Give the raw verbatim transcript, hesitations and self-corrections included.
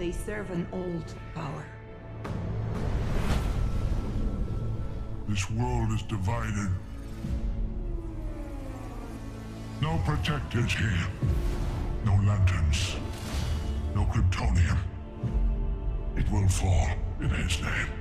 They serve an old power. This world is divided. No protectors here. No lanterns. No Kryptonium. It will fall in his name.